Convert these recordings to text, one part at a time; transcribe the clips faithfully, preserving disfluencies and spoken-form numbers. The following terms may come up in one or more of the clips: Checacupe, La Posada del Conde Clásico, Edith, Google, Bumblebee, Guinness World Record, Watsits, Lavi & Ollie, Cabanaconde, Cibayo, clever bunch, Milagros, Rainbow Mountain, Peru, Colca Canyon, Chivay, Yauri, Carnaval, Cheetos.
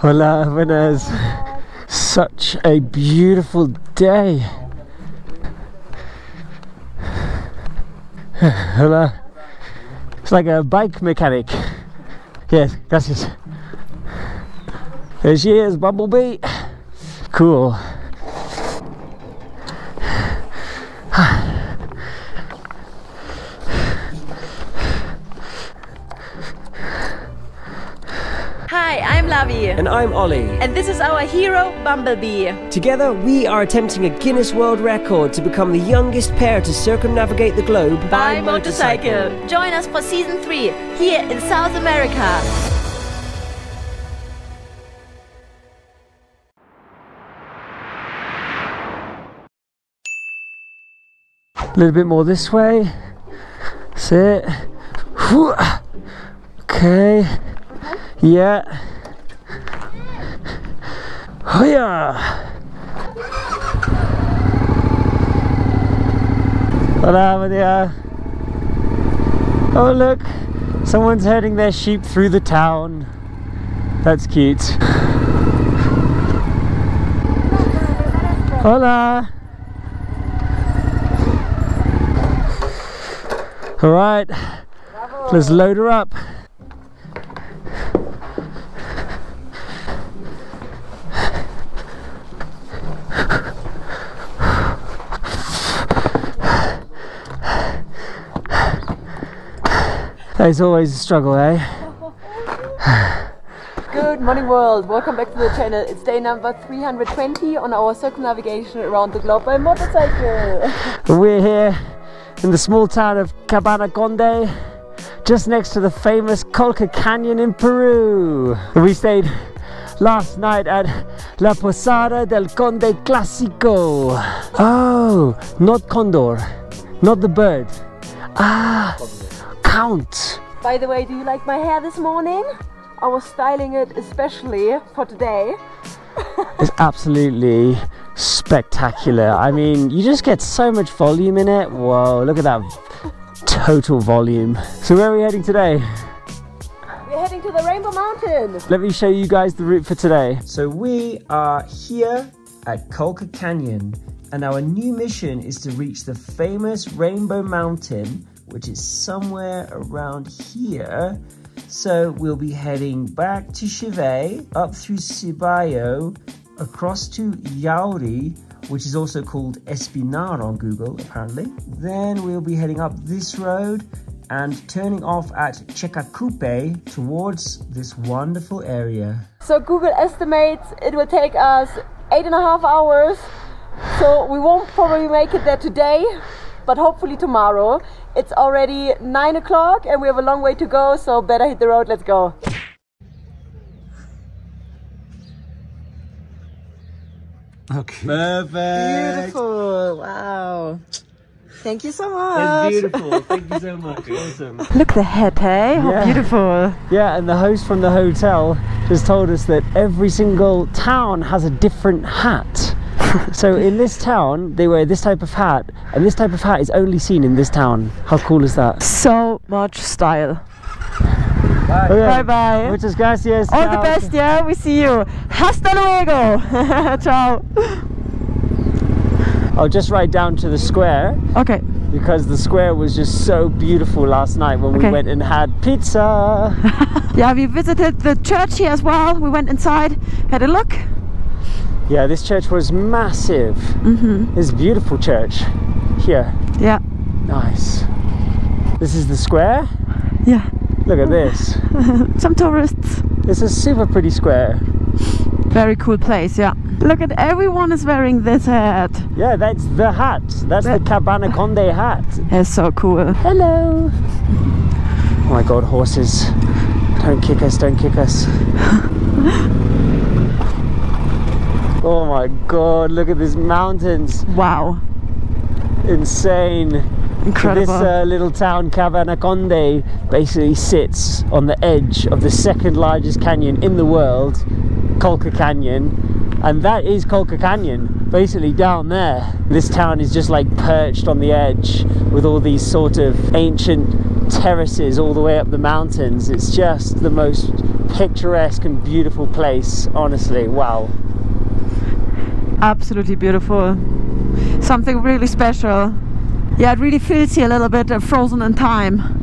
Hola, buenas. Such a beautiful day. Hola. It's like a bike mechanic. Yes, gracias. There she is, Bumblebee. Cool. And I'm Ollie. And this is our hero, Bumblebee. Together, we are attempting a Guinness World Record to become the youngest pair to circumnavigate the globe by, by motorcycle. motorcycle. Join us for season three, here in South America. A little bit more this way. That's it. Okay. Yeah. Oh yeah! Hola, my dear. Oh look, someone's herding their sheep through the town. That's cute. Hola! Alright, let's load her up. It's always a struggle, eh? Good morning, world. Welcome back to the channel. It's day number three hundred twenty on our circumnavigation around the globe by motorcycle. We're here in the small town of Cabanaconde, just next to the famous Colca Canyon in Peru. We stayed last night at La Posada del Conde Clásico. Oh, not condor, not the bird. Ah. Count. By the way, do you like my hair this morning? I was styling it especially for today. It's absolutely spectacular. I mean, you just get so much volume in it. Whoa, look at that total volume. So where are we heading today? We're heading to the Rainbow Mountain. Let me show you guys the route for today. So we are here at Colca Canyon, and our new mission is to reach the famous Rainbow Mountain, which is somewhere around here. So we'll be heading back to Chivay, up through Cibayo, across to Yauri, which is also called Espinar on Google, apparently. Then we'll be heading up this road and turning off at Checacupe towards this wonderful area. So Google estimates it will take us eight and a half hours. So we won't probably make it there today, but hopefully tomorrow. It's already nine o'clock and we have a long way to go, so better hit the road, let's go. Okay. Perfect. Beautiful, wow. Thank you so much. It's beautiful, thank you so much, awesome. Look the hat, hey, how yeah. beautiful. Yeah, and the host from the hotel has told us that every single town has a different hat. So in this town, they wear this type of hat, and this type of hat is only seen in this town. How cool is that? So much style. Bye. Okay. Bye bye. Muchas gracias. All Ciao. The best, yeah? We see you. Hasta luego. Ciao. I'll just ride down to the square. Okay. Because the square was just so beautiful last night when okay. we went and had pizza. Yeah, we visited the church here as well. We went inside, had a look. Yeah, this church was massive. Mm-hmm. It's a beautiful church here. Yeah. Nice. This is the square? Yeah. Look at this. Some tourists. It's a super pretty square. Very cool place, yeah. Look at everyone is wearing this hat. Yeah, that's the hat. That's that the Cabanaconde hat. That's so cool. Hello. Oh my god, horses. Don't kick us, don't kick us. Oh my god, look at these mountains. Wow. Insane. Incredible. So this uh, little town, Cabanaconde, basically sits on the edge of the second largest canyon in the world, Colca Canyon. And that is Colca Canyon, basically down there. This town is just like perched on the edge with all these sort of ancient terraces all the way up the mountains. It's just the most picturesque and beautiful place, honestly. Wow. Absolutely beautiful. Something really special. Yeah, it really feels here a little bit uh, frozen in time.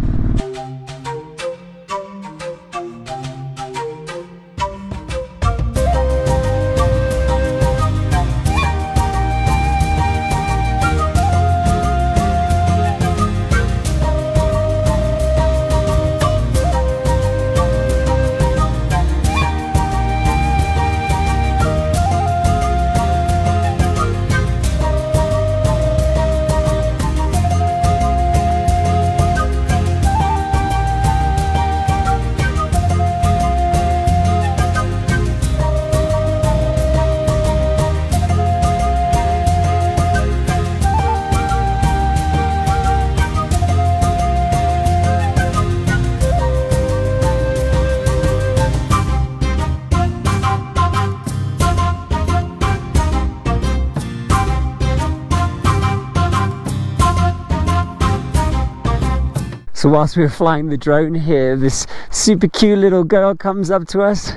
So whilst we were flying the drone here, this super cute little girl comes up to us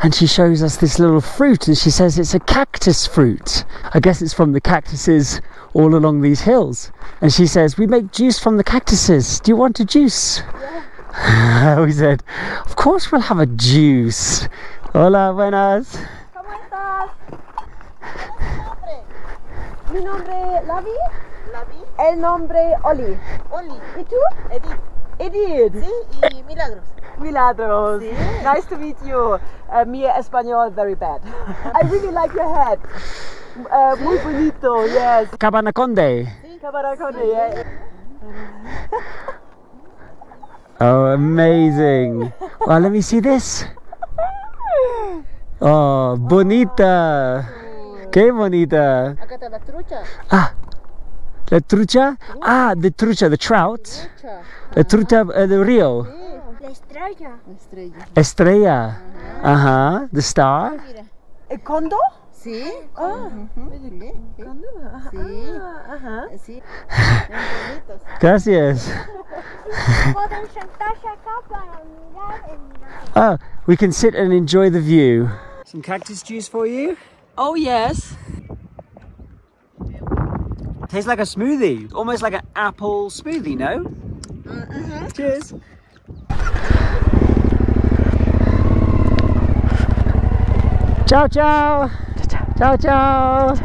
and she shows us this little fruit, and she says it's a cactus fruit. I guess it's from the cactuses all along these hills. And she says, we make juice from the cactuses. Do you want a juice? Yeah. We said, of course we'll have a juice. Hola, buenas. ¿Cómo estás? Mi nombre es Lavi. Lavi. El nombre Ollie. Ollie. ¿Y tú? Edith. Edith. Sí, y Milagros. Milagros. Sí. Nice to meet you. Uh, mi español very bad. I really like your hat. Uh, muy bonito, yes. Cabanaconde. Sí, Cabanaconde, sí. Yeah. Oh, amazing. Well, let me see this. Oh, bonita. Sí. Qué bonita. Acá está la trucha. Ah. La trucha? Ah, the trucha, the trout. La trucha uh, del río. La estrella. Estrella. Ajá, uh-huh. The star. ¿El condo? Sí. Ah, condo. Sí. Ajá. Sí. Gracias. Pueden sentarse acá para mirar. Oh, we can sit and enjoy the view. Some cactus juice for you? Oh, yes. Tastes like a smoothie, almost like an apple smoothie, no? Mm-hmm. Cheers. Ciao, ciao. Ciao, ciao.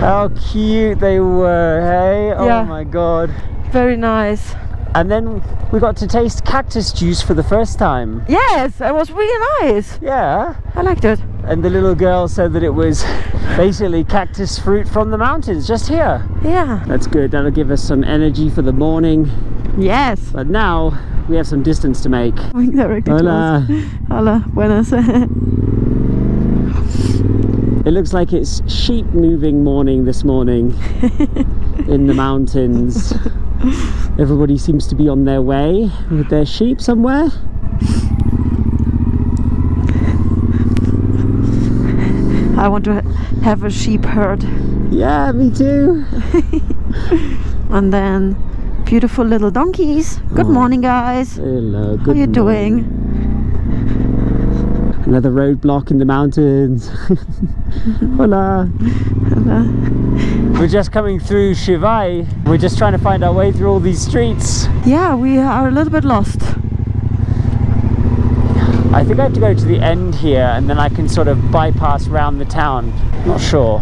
How cute they were, hey? Oh yeah. My God. Very nice. And then we got to taste cactus juice for the first time. Yes, it was really nice. Yeah. I liked it. And the little girl said that it was basically cactus fruit from the mountains, just here. Yeah. That's good, that'll give us some energy for the morning. Yes. But now, we have some distance to make. Hola. Hola, buenas. It looks like it's sheep moving morning this morning in the mountains. Everybody seems to be on their way with their sheep somewhere. I want to have a sheep herd. Yeah, me too. And then beautiful little donkeys. Good oh, morning, guys. Hello. Good How are you morning. doing? Another roadblock in the mountains. Hola. Hola. We're just coming through Chivay. We're just trying to find our way through all these streets. Yeah, we are a little bit lost. I think I have to go to the end here and then I can sort of bypass round the town. Not sure.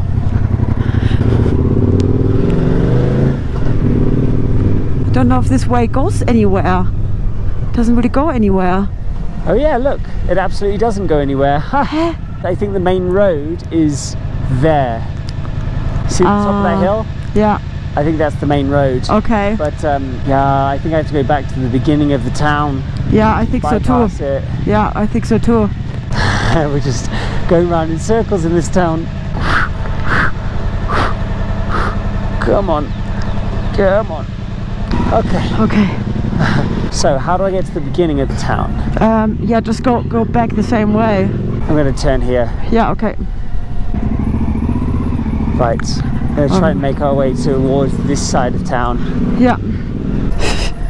I don't know if this way goes anywhere. It doesn't really go anywhere. Oh yeah, look. It absolutely doesn't go anywhere. Huh. I think the main road is there. See the uh, top of that hill? Yeah. I think that's the main road. Okay. But um, yeah, I think I have to go back to the beginning of the town. Yeah, I think so too. It. Yeah, I think so too. We're just going round in circles in this town. Come on. Come on. Okay. Okay. So, how do I get to the beginning of the town? Um, yeah, just go, go back the same way. I'm going to turn here. Yeah, okay. Right, we're going to try um, and make our way towards this side of town. Yeah.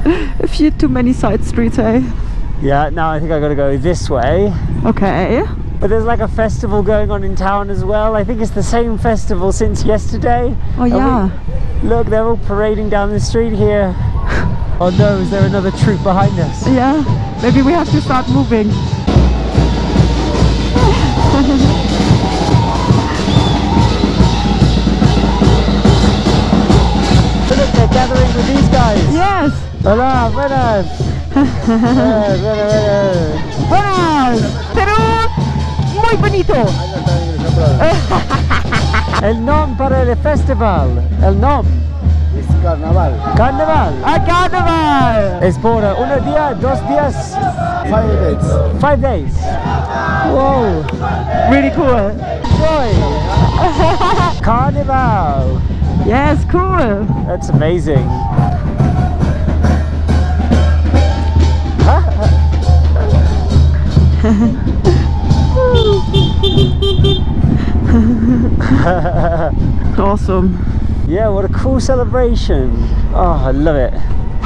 A few too many side streets, eh? Yeah, now I think I gotta go this way. Okay. But there's like a festival going on in town as well. I think it's the same festival since yesterday. Oh yeah. We, look, they're all parading down the street here. Oh no, is there another troop behind us? Yeah, maybe we have to start moving. But look, they're gathering with these guys. Yes. Hola, buenas. Buenas, buenas, buenas. Buenas. Muy bonito. El nom para el festival. El nom. Es Carnaval. Carnaval. A Carnaval. Es por uno día, dos días. Five days. Five days. Whoa. Really cool. Joy. Carnaval. Yes, cool. That's amazing. Awesome. Yeah, what a cool celebration. Oh, I love it.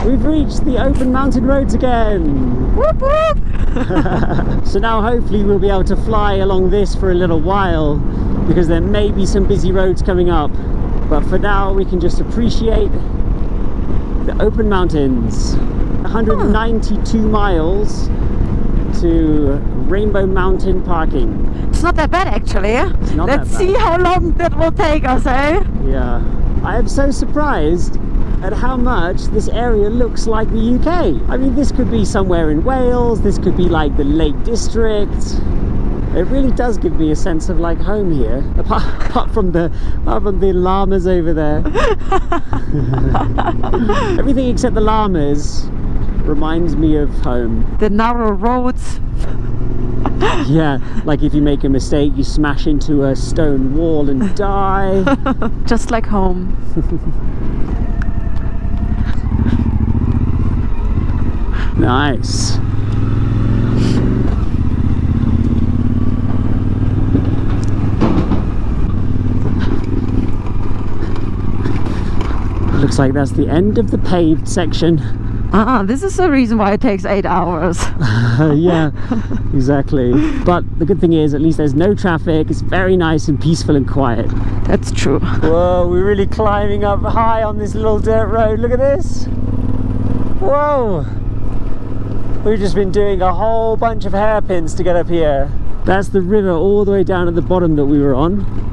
We've reached the open mountain roads again. Whoop, whoop. So now hopefully we'll be able to fly along this for a little while, because there may be some busy roads coming up, but for now we can just appreciate the open mountains. One hundred ninety-two miles to Rainbow Mountain parking. It's not that bad, actually. Not Let's bad. see how long that will take us, eh? Yeah. I am so surprised at how much this area looks like the U K. I mean, this could be somewhere in Wales, this could be like the Lake District. It really does give me a sense of like home here, apart, apart from the apart from the llamas over there. Everything except the llamas reminds me of home. The narrow roads. Yeah, like if you make a mistake, you smash into a stone wall and die. Just like home. Nice. Looks like that's the end of the paved section. Ah, uh, this is the reason why it takes eight hours. Yeah, exactly. But the good thing is, at least there's no traffic. It's very nice and peaceful and quiet. That's true. Whoa, we're really climbing up high on this little dirt road. Look at this. Whoa. We've just been doing a whole bunch of hairpins to get up here. That's the river all the way down at the bottom that we were on.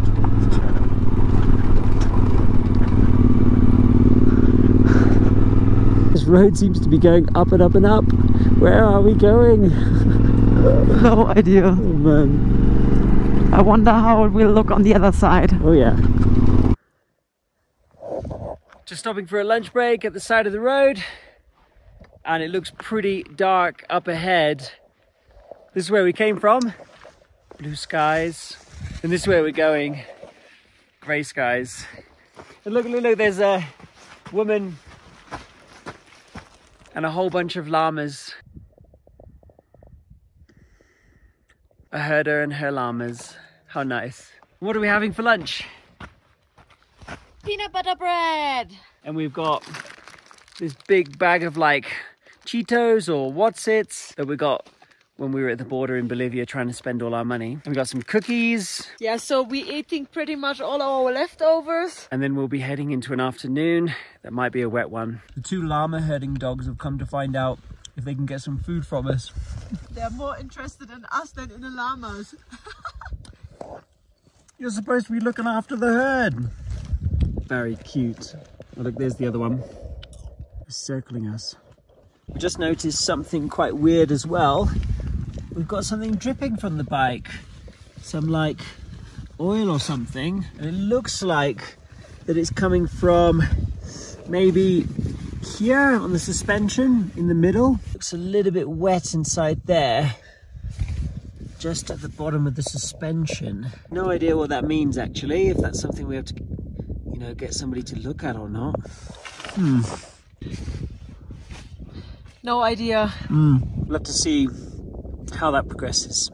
Road seems to be going up and up and up. Where are we going? No idea. Oh, man. I wonder how it will look on the other side. Oh yeah. Just stopping for a lunch break at the side of the road, and it looks pretty dark up ahead. This is where we came from. Blue skies. And this is where we're going. Grey skies. And look, look, look, there's a woman and a whole bunch of llamas. A herder and her llamas. How nice. What are we having for lunch? Peanut butter bread. And we've got this big bag of like Cheetos or Watsits that we got when we were at the border in Bolivia trying to spend all our money. And we got some cookies. Yeah, so we're eating pretty much all our leftovers. And then we'll be heading into an afternoon that might be a wet one. The two llama herding dogs have come to find out if they can get some food from us. They're more interested in us than in the llamas. You're supposed to be looking after the herd. Very cute. Oh, look, there's the other one. It's circling us. We just noticed something quite weird as well. We've got something dripping from the bike, some like oil or something, and it looks like that it's coming from maybe here on the suspension in the middle. Looks a little bit wet inside there, just at the bottom of the suspension. No idea what that means actually, if that's something we have to, you know, get somebody to look at or not. Hmm. No idea. Mm. We'll have to see how that progresses.